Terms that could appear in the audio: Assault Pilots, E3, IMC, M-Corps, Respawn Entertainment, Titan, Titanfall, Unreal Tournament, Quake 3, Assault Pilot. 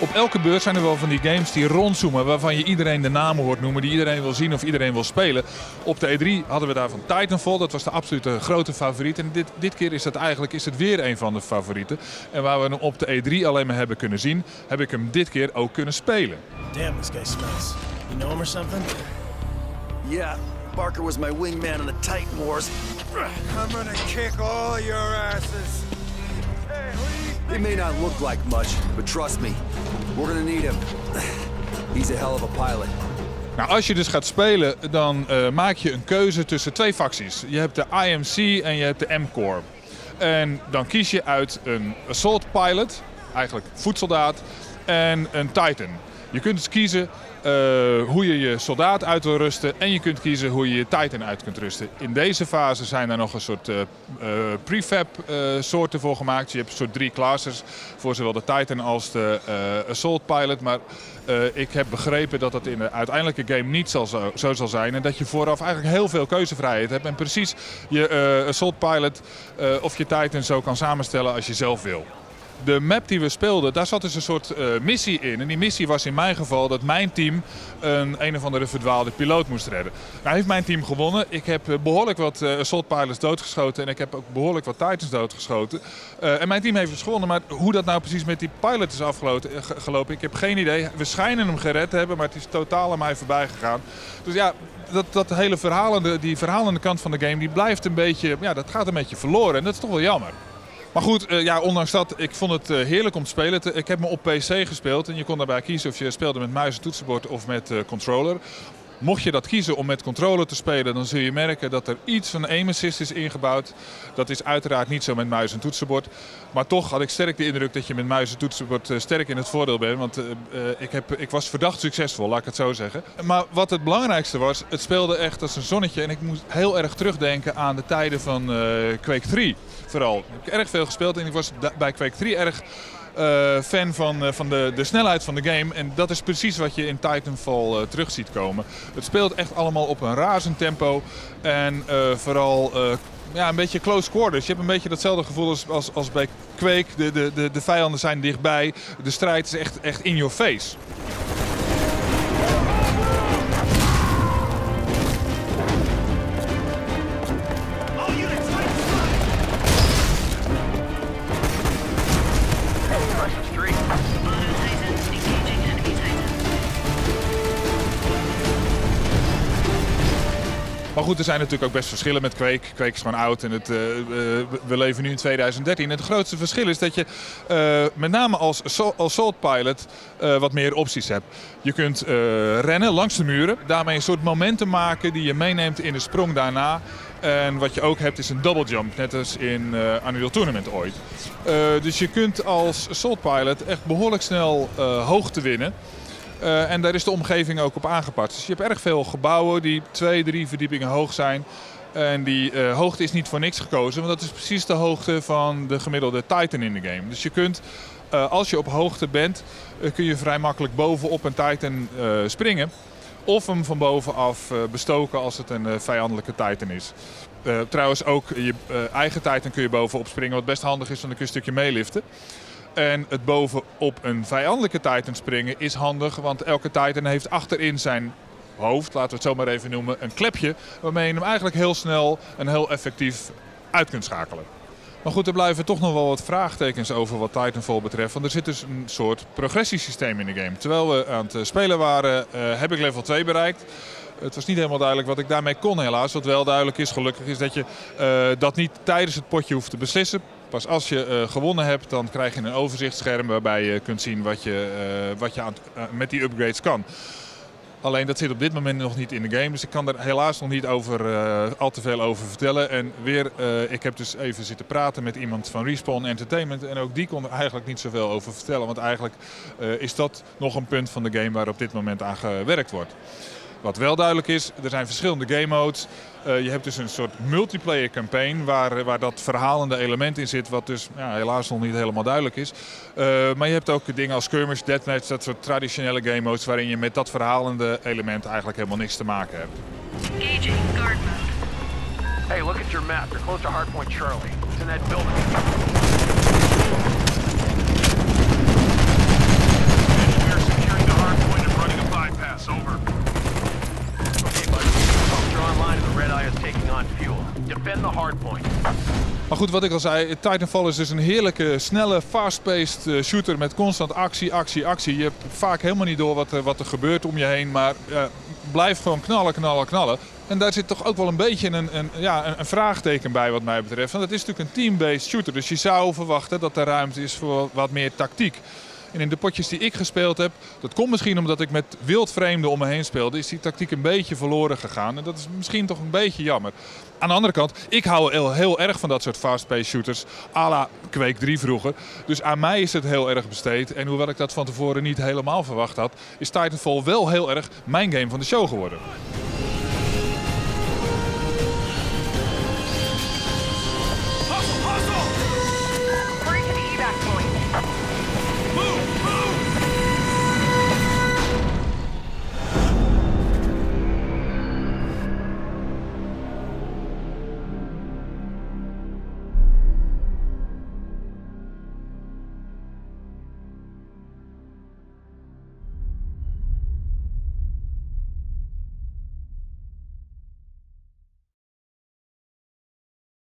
Op elke beurs zijn er wel van die games die rondzoomen, waarvan je iedereen de namen hoort noemen, die iedereen wil zien of iedereen wil spelen. Op de E3 hadden we daarvan Titanfall, dat was de absolute grote favoriet. En dit keer is dat eigenlijk weer een van de favorieten. En waar we hem op de E3 alleen maar hebben kunnen zien, heb ik hem dit keer ook kunnen spelen. Damn, this guy's nice. You know him or something? Yeah, Barker was my wingman in the Titan Wars. I'm gonna kick all your asses. It may not look like much, but trust me, we're gonna need him. He's a hell of a pilot. Nou, als je dus gaat spelen, dan maak je een keuze tussen twee facties. Je hebt de IMC en je hebt de M-Corps. En dan kies je uit een Assault Pilot, eigenlijk voetsoldaat, en een Titan. Je kunt dus kiezen hoe je je soldaat uit wil rusten en je kunt kiezen hoe je je Titan uit kunt rusten. In deze fase zijn er nog een soort prefab soorten voor gemaakt. Je hebt een soort 3 classes voor zowel de Titan als de Assault Pilot. Maar ik heb begrepen dat dat in de uiteindelijke game niet zo zal zijn. En dat je vooraf eigenlijk heel veel keuzevrijheid hebt. En precies je Assault Pilot of je Titan zo kan samenstellen als je zelf wil. De map die we speelden, daar zat dus een soort missie in. En die missie was in mijn geval dat mijn team een of andere verdwaalde piloot moest redden. Nou heeft mijn team gewonnen. Ik heb behoorlijk wat Assault Pilots doodgeschoten en ik heb ook behoorlijk wat Titans doodgeschoten. En mijn team heeft dus gewonnen, maar hoe dat nou precies met die pilot is afgelopen, ik heb geen idee. We schijnen hem gered te hebben, maar het is totaal aan mij voorbij gegaan. Dus ja, dat hele verhalende kant van de game, die blijft een beetje, ja, dat gaat een beetje verloren en dat is toch wel jammer. Maar goed, ja, ondanks dat, ik vond het heerlijk om te spelen. Ik heb me op PC gespeeld en je kon daarbij kiezen of je speelde met muis en toetsenbord of met controller. Mocht je dat kiezen om met controller te spelen, dan zul je merken dat er iets van aim assist is ingebouwd. Dat is uiteraard niet zo met muis en toetsenbord. Maar toch had ik sterk de indruk dat je met muis en toetsenbord sterk in het voordeel bent. Want ik was verdacht succesvol, laat ik het zo zeggen. Maar wat het belangrijkste was, het speelde echt als een zonnetje. En ik moest heel erg terugdenken aan de tijden van Quake 3 vooral. Ik heb erg veel gespeeld en ik was bij Quake 3 erg... fan van de snelheid van de game. En dat is precies wat je in Titanfall terug ziet komen. Het speelt echt allemaal op een razend tempo. En vooral ja, een beetje close quarters. Je hebt een beetje datzelfde gevoel als bij Quake. De vijanden zijn dichtbij. De strijd is echt in your face. Maar goed, er zijn natuurlijk ook best verschillen met Quake. Quake is gewoon oud en we leven nu in 2013. Het grootste verschil is dat je met name als Assault Pilot wat meer opties hebt. Je kunt rennen langs de muren, daarmee een soort momenten maken die je meeneemt in de sprong daarna. En wat je ook hebt is een double jump, net als in Unreal Tournament ooit. Dus je kunt als Assault Pilot echt behoorlijk snel hoogte winnen. En daar is de omgeving ook op aangepast. Dus je hebt erg veel gebouwen die 2, 3 verdiepingen hoog zijn. En die hoogte is niet voor niks gekozen, want dat is precies de hoogte van de gemiddelde Titan in de game. Dus je kunt, als je op hoogte bent, kun je vrij makkelijk bovenop een Titan springen. Of hem van bovenaf bestoken als het een vijandelijke Titan is. Trouwens ook je eigen Titan kun je bovenop springen, wat best handig is, want dan kun je een stukje meeliften. En het bovenop een vijandelijke Titan springen is handig, want elke Titan heeft achterin zijn hoofd, laten we het zo maar even noemen, een klepje waarmee je hem eigenlijk heel snel en heel effectief uit kunt schakelen. Maar goed, er blijven toch nog wel wat vraagtekens over wat Titanfall betreft, want er zit dus een soort progressiesysteem in de game. Terwijl we aan het spelen waren, heb ik level 2 bereikt. Het was niet helemaal duidelijk wat ik daarmee kon helaas. Wat wel duidelijk is, gelukkig, is dat je dat niet tijdens het potje hoeft te beslissen. Pas als je gewonnen hebt, dan krijg je een overzichtsscherm waarbij je kunt zien wat je met die upgrades kan. Alleen dat zit op dit moment nog niet in de game, dus ik kan er helaas nog niet over, al te veel over vertellen. En weer, ik heb dus even zitten praten met iemand van Respawn Entertainment en ook die kon er eigenlijk niet zoveel over vertellen. Want eigenlijk is dat nog een punt van de game waar op dit moment aan gewerkt wordt. Wat wel duidelijk is, er zijn verschillende game modes. Je hebt dus een soort multiplayer campaign waar dat verhalende element in zit, wat dus ja, helaas nog niet helemaal duidelijk is. Maar je hebt ook dingen als skirmish, deathmatch, dat soort traditionele game modes waarin je met dat verhalende element eigenlijk helemaal niks te maken hebt. Engaging guard mode. Hey, look at your map. You're close to Hardpoint Charlie. It's in that building. Maar goed, wat ik al zei, Titanfall is dus een heerlijke, snelle, fast-paced shooter met constant actie, actie, actie. Je hebt vaak helemaal niet door wat er gebeurt om je heen, maar blijf gewoon knallen, knallen, knallen. En daar zit toch ook wel een beetje een vraagteken bij wat mij betreft. Want het is natuurlijk een team-based shooter, dus je zou verwachten dat er ruimte is voor wat meer tactiek. En in de potjes die ik gespeeld heb, dat komt misschien omdat ik met wildvreemden om me heen speelde, is die tactiek een beetje verloren gegaan. En dat is misschien toch een beetje jammer. Aan de andere kant, ik hou heel erg van dat soort fast-paced shooters, à la Quake 3 vroeger. Dus aan mij is het heel erg besteed. En hoewel ik dat van tevoren niet helemaal verwacht had, is Titanfall wel heel erg mijn game van de show geworden.